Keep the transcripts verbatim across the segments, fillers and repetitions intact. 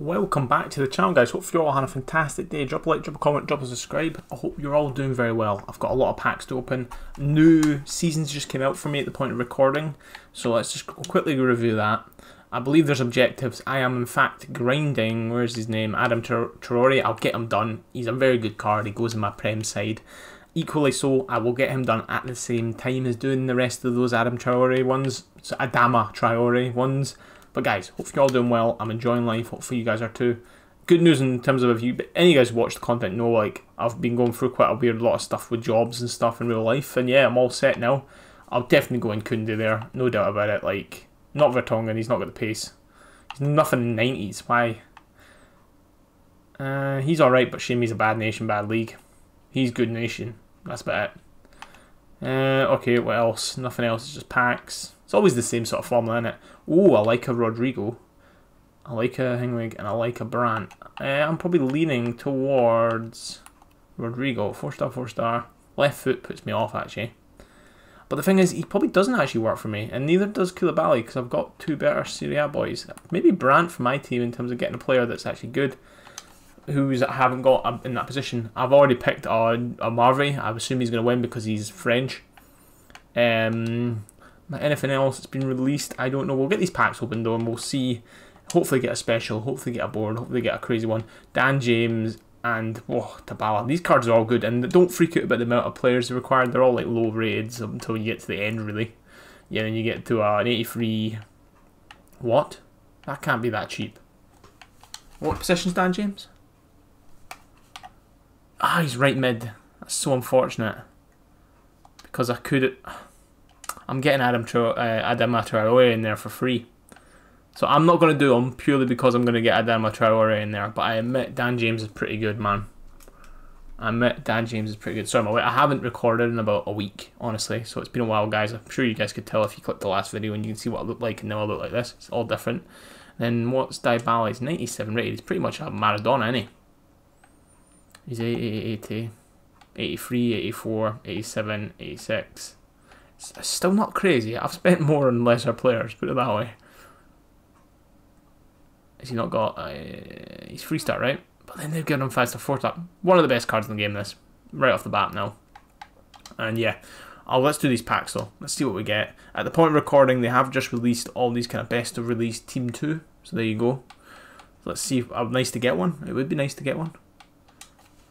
Welcome back to the channel, guys. Hopefully you all had a fantastic day. Drop a like, drop a comment, drop a subscribe. I hope you're all doing very well. I've got a lot of packs to open. New seasons just came out for me at the point of recording, so let's just quickly review that. I believe there's objectives. I am in fact grinding, where's his name, Adama Traoré. I'll get him done. He's a very good card. He goes in my Prem side. Equally so, I will get him done at the same time as doing the rest of those Adama Traoré ones. So Adama Traoré ones. But guys, hopefully you're all doing well. I'm enjoying life. Hopefully you guys are too. Good news in terms of if you, but any of you guys watch the content know, like, I've been going through quite a weird lot of stuff with jobs and stuff in real life. And yeah, I'm all set now. I'll definitely go in Koundé there. No doubt about it. Like, not Vertonghen. He's not got the pace. He's nothing in the nineties. Why? Uh, he's alright, but shame he's a bad nation, bad league. He's good nation. That's about it. Uh, okay, what else? Nothing else. It's just packs. It's always the same sort of formula, innit? Oh, I like a Rodrigo. I like a Hingwig, and I like a Brandt. Uh, I'm probably leaning towards Rodrigo. Four star, four star. Left foot puts me off, actually. But the thing is, he probably doesn't actually work for me, and neither does Koulibaly, because I've got two better Serie A boys. Maybe Brandt for my team in terms of getting a player that's actually good, who's I haven't got in that position. I've already picked a, a Marvey. I assume he's going to win because he's French. Um... Anything else that's been released, I don't know. We'll get these packs open though, and we'll see. Hopefully get a special, hopefully get a board, hopefully get a crazy one. Dan James and oh, Tabala. These cards are all good, and don't freak out about the amount of players required. They're all like low rated until you get to the end, really. Yeah, then you get to uh, an eighty-three. What? That can't be that cheap. What position's Dan James? Ah, he's right mid. That's so unfortunate. Because I could... I'm getting Adam Tro uh, Adama Traoré in there for free. So I'm not going to do him purely because I'm going to get Adama Traoré in there. But I admit Dan James is pretty good, man. I admit Dan James is pretty good. Sorry, my way, I haven't recorded in about a week, honestly. So it's been a while, guys. I'm sure you guys could tell if you clicked the last video and you can see what I look like and now I look like this. It's all different. Then what's Dybala? He's ninety-seven rated. He's pretty much a Maradona, isn't he? He's eighty, eighty, eighty, eighty-three, eighty-four, eighty-seven, eighty-six. Still not crazy. I've spent more on lesser players, put it that way. Has he not got... Uh, he's free start, right? But then they've given him five star, four star. One of the best cards in the game, this. Right off the bat now. And yeah. Oh, let's do these packs, though. Let's see what we get. At the point of recording, they have just released all these kind of best of release Team two. So there you go. Let's see. If, uh, nice to get one. It would be nice to get one.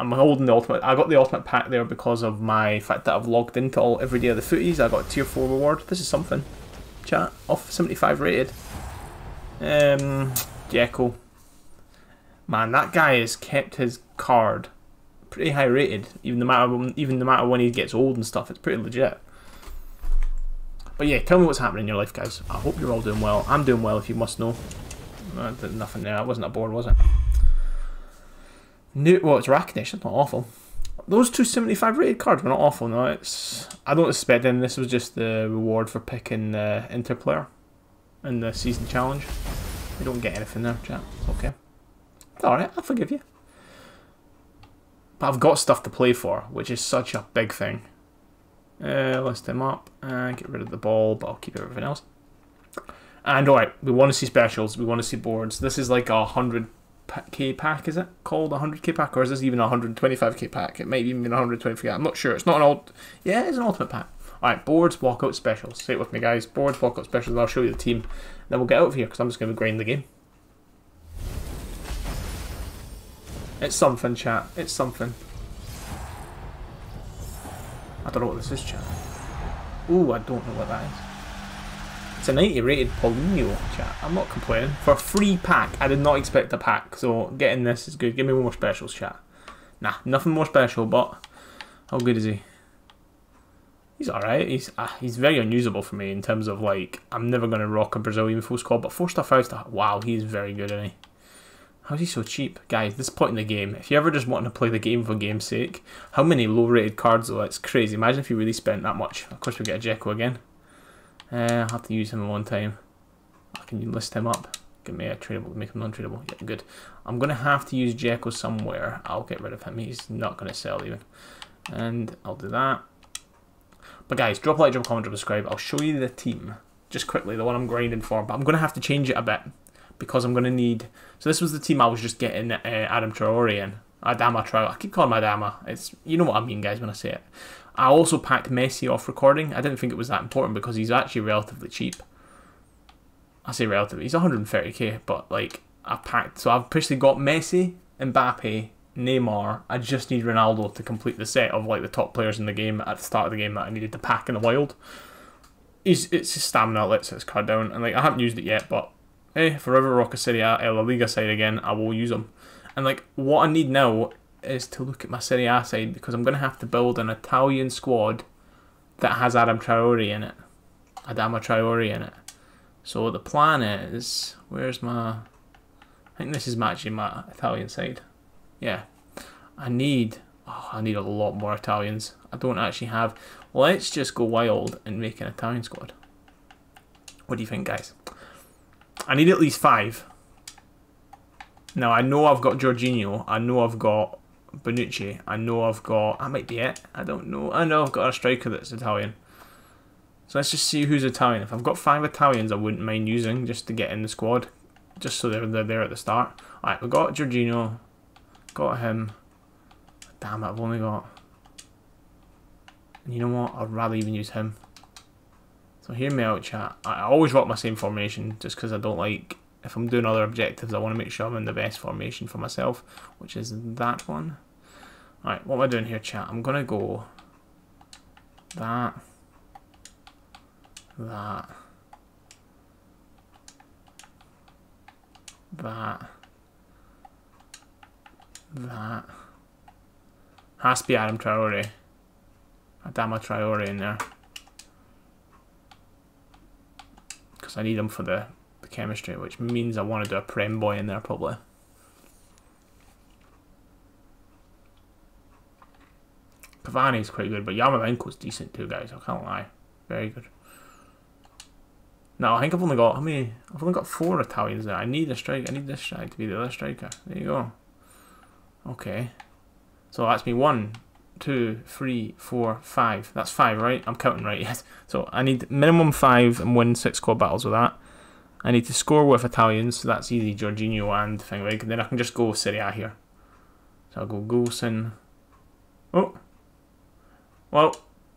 I'm holding the ultimate. I got the ultimate pack there because of my fact that I've logged into all every day of the footies. I got a tier four reward. This is something. Chat. Off seventy-five rated. Um, Jekyll. Man, that guy has kept his card pretty high rated. Even no matter when, even no matter when he gets old and stuff, it's pretty legit. But yeah, tell me what's happening in your life, guys. I hope you're all doing well. I'm doing well, if you must know. Uh, nothing there. That wasn't a board, was it? New, well, it's Racknish, that's not awful. Those two seventy-five rated cards were not awful, no. It's, I don't expect them. This was just the reward for picking the uh, Interplayer in the Season Challenge. You don't get anything there, chat. Okay. Alright, I'll forgive you. But I've got stuff to play for, which is such a big thing. Uh, list them up and get rid of the ball, but I'll keep everything else. And alright, we want to see specials, we want to see boards. This is like a hundred... K pack, is it called a hundred K pack, or is this even a hundred twenty-five K pack? It might even be a hundred twenty-five K. I'm not sure. It's not an old. Yeah, it's an ultimate pack. All right, boards, walkout specials. Say it with me, guys. Boards, walkout specials. I'll show you the team. Then we'll get out of here because I'm just going to grind the game. It's something, chat. It's something. I don't know what this is, chat. Ooh, I don't know what that is. It's a ninety rated Paulinho, chat. I'm not complaining. For a free pack, I did not expect a pack, so getting this is good. Give me more specials, chat. Nah, nothing more special, but how good is he? He's alright. He's uh, he's very unusable for me in terms of, like, I'm never going to rock a Brazilian full squad, but four star, five star, wow, he's very good, isn't he? How's he so cheap? Guys, this point in the game, if you ever just want to play the game for game's sake, how many low rated cards though? It's crazy. Imagine if you really spent that much. Of course we get a Jekyll again. Uh, I'll have to use him one time. I can list him up. Give me a tradable, make him non-tradable. Yeah, good. I'm going to have to use Jekyll somewhere. I'll get rid of him. He's not going to sell even. And I'll do that. But guys, drop a like, drop a comment, drop a subscribe. I'll show you the team. Just quickly, the one I'm grinding for. But I'm going to have to change it a bit. because I'm going to need... So this was the team I was just getting uh, Adam Traoré in. Adama Traoré. I keep calling him Adama. It's, you know what I mean, guys, when I say it. I also packed Messi off recording. I didn't think it was that important because he's actually relatively cheap. I say relatively. He's one hundred thirty K, but like I packed. So I've basically got Messi, Mbappe, Neymar. I just need Ronaldo to complete the set of like the top players in the game at the start of the game that I needed to pack in the wild. He's, it's his stamina lets his card down, and like I haven't used it yet, but hey, forever rock a Serie A, La Liga side again, I will use him. And like what I need now is to look at my Serie A side, because I'm going to have to build an Italian squad that has Adam Traoré in it. Adama Traoré in it. So the plan is, where's my, I think this is actually my Italian side. Yeah. I need, oh, I need a lot more Italians. I don't actually have, let's just go wild and make an Italian squad. What do you think, guys? I need at least five. Now I know I've got Jorginho, I know I've got Bonucci, I know I've got, that might be it, I don't know, I know I've got a striker that's Italian. So let's just see who's Italian. If I've got five Italians I wouldn't mind using just to get in the squad, just so they're, they're there at the start. Alright, we've got Jorginho, got him, damn it, I've only got, and you know what, I'd rather even use him. So hear me out, chat, I always rock my same formation just because I don't like, if I'm doing other objectives, I want to make sure I'm in the best formation for myself, which is that one. Alright, what am I doing here, chat? I'm going to go that, that, that, that. Has to be Adam Traoré. Adama Traoré in there. Because I need him for the the chemistry, which means I want to do a Prem boy in there probably. Cavani is quite good, but Yarmoulenko's decent too, guys, I can't lie. Very good. No, I think I've only got how many I've only got four Italians there. I need a strike I need this strike to be the other striker. There you go. Okay. So that's me one, two, three, four, five. That's five, right? I'm counting right, yes. So I need minimum five and win six squad battles with that. I need to score with Italians, so that's easy, Jorginho and Fingrich, and then I can just go Serie A here. So I'll go Goulson. Oh! Well,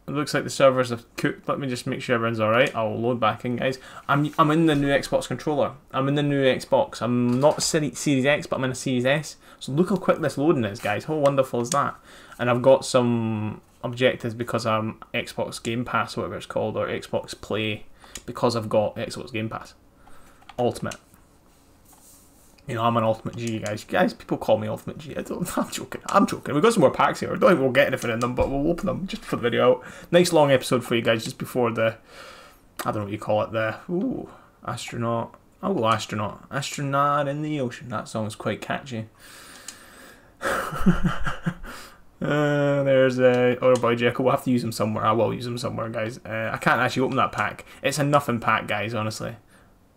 it looks like the servers have cooked. Let me just make sure everyone's alright. I'll load back in, guys. I'm I'm in the new Xbox controller. I'm in the new Xbox. I'm not Series X, but I'm in a Series S. So look how quick this loading is, guys. How wonderful is that? And I've got some objectives because I'm Xbox Game Pass, whatever it's called, or Xbox Play, because I've got Xbox Game Pass Ultimate. You know, I'm an Ultimate G, guys. Guys, people call me Ultimate G. I don't, I'm joking. I'm joking. We've got some more packs here. I don't think we'll get anything in them, but we'll open them just for the video. Nice long episode for you guys just before the... I don't know what you call it. The... Ooh. Astronaut. I'll go Astronaut. Astronaut in the Ocean. That song's quite catchy. uh, there's a... Oh, boy, Jekyll. We'll have to use him somewhere. I will use him somewhere, guys. Uh, I can't actually open that pack. It's a nothing pack, guys, honestly.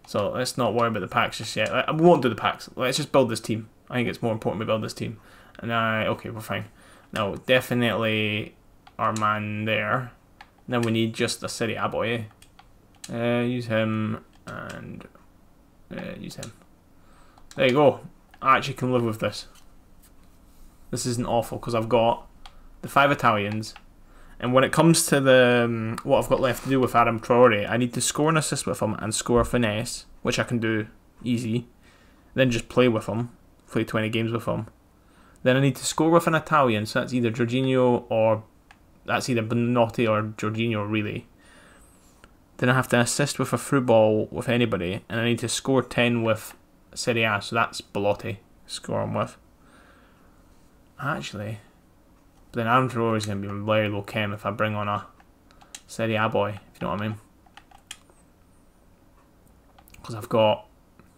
So let's not worry about the packs just yet. Like, we won't do the packs. Let's just build this team. I think it's more important we build this team. And I, okay, we're fine. Now, definitely our man there. Then we need just a Serie A boy. Uh, use him and uh, use him. There you go. I actually can live with this. This isn't awful because I've got the five Italians. And when it comes to the um, what I've got left to do with Adam Traoré, I need to score an assist with him and score a finesse, which I can do easy. Then just play with him, play twenty games with him. Then I need to score with an Italian, so that's either Jorginho or that's either Belotti or Jorginho really. Then I have to assist with a through ball with anybody, and I need to score ten with Serie A, so that's Belotti. Score him with. Actually. Then Aaron Toure is going to be very low chem if I bring on a Serie A boy, if you know what I mean. Because I've got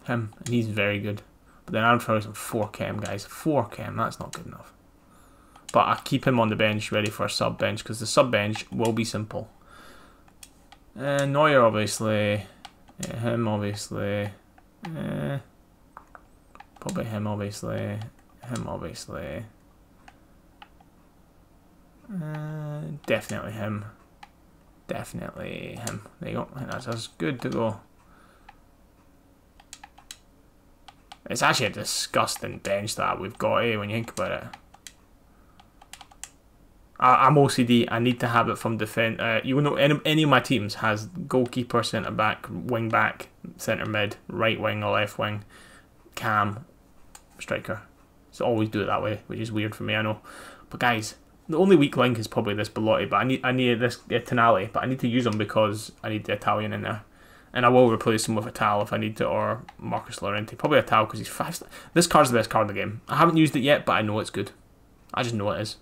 him, and he's very good. But then Aaron Toure is on four chem, guys. four chem, that's not good enough. But I keep him on the bench ready for a sub bench, because the sub bench will be simple. Uh, Neuer, obviously. Uh, him, obviously. Uh, probably him, obviously. Him, obviously. Uh, definitely him. Definitely him. There you go. That's, that's good to go. It's actually a disgusting bench that we've got here when you think about it. I, I'm O C D. I need to have it from defence. Uh, you know, any, any of my teams has goalkeeper, centre back, wing back, centre mid, right wing or left wing, cam, striker. So always do it that way, which is weird for me, I know. But guys, the only weak link is probably this Belotti, but I need I need this uh, Tonali, but I need to use him because I need the Italian in there. And I will replace him with Atal if I need to, or Marcus Llorente. Probably Atal because he's five star. This card's the best card in the game. I haven't used it yet, but I know it's good. I just know it is.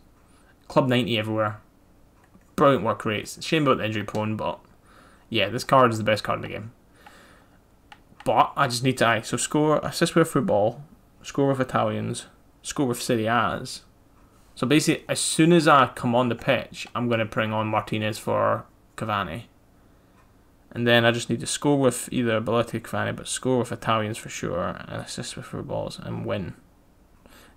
Club ninety everywhere. Brilliant work rates. Shame about the injury prone, but yeah, this card is the best card in the game. But I just need to aye. So score, assist with football, score with Italians, score with Serie A's. So basically, as soon as I come on the pitch, I'm going to bring on Martinez for Cavani. And then I just need to score with either Belotti or Cavani, but score with Italians for sure, and assist with four balls, and win.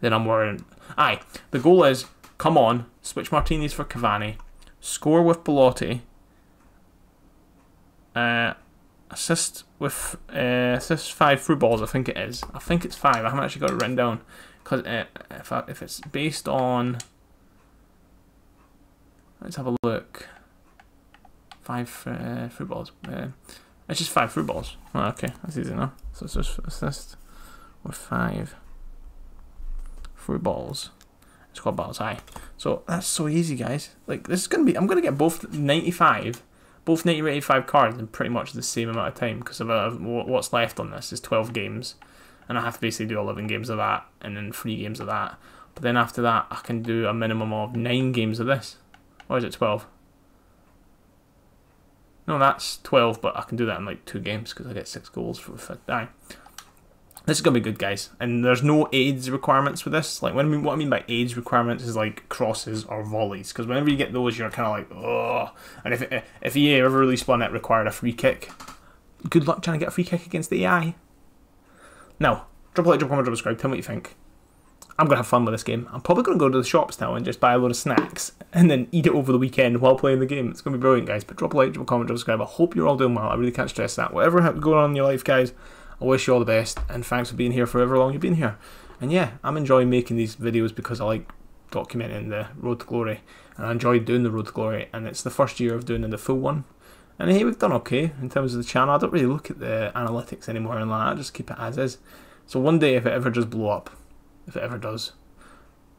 Then I'm worried. Aye, the goal is, come on, switch Martinez for Cavani, score with Belotti, uh, assist with uh, assist five through balls, I think it is. I think it's five, I haven't actually got it written down. Because uh, if, if it's based on, let's have a look, five uh, through balls, uh, it's just five through balls, oh, okay, that's easy now, so it's just assist with five through balls, it's called balls high, so that's so easy guys, like this is going to be, I'm going to get both ninety-five, both ninety or eighty-five cards in pretty much the same amount of time, because of uh, what's left on this is twelve games. And I have to basically do eleven games of that, and then three games of that. But then after that, I can do a minimum of nine games of this. Or is it twelve? No, that's twelve, but I can do that in like two games, because I get six goals for a die. This is going to be good, guys. And there's no aids requirements for this. Like, what I mean, what I mean by aids requirements is like crosses or volleys, because whenever you get those, you're kind of like, oh. And if, it, if E A ever released one that required a free kick, good luck trying to get a free kick against the A I. Now, drop a like, drop a comment, drop a subscribe, tell me what you think. I'm going to have fun with this game. I'm probably going to go to the shops now and just buy a load of snacks and then eat it over the weekend while playing the game. It's going to be brilliant, guys. But drop a like, drop a comment, drop a subscribe. I hope you're all doing well. I really can't stress that. Whatever going on in your life, guys, I wish you all the best. And thanks for being here for however long you've been here. And yeah, I'm enjoying making these videos because I like documenting the Road to Glory. And I enjoy doing the Road to Glory. And it's the first year of doing the full one. And hey, we've done okay in terms of the channel. I don't really look at the analytics anymore and like that. I just keep it as is. So one day, if it ever does blow up, if it ever does,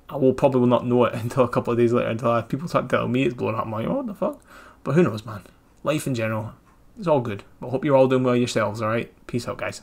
I will probably will not know it until a couple of days later, until I, people start telling me it's blown up. I'm like, oh, what the fuck? But who knows, man? Life in general, it's all good. But I hope you're all doing well yourselves, alright? Peace out, guys.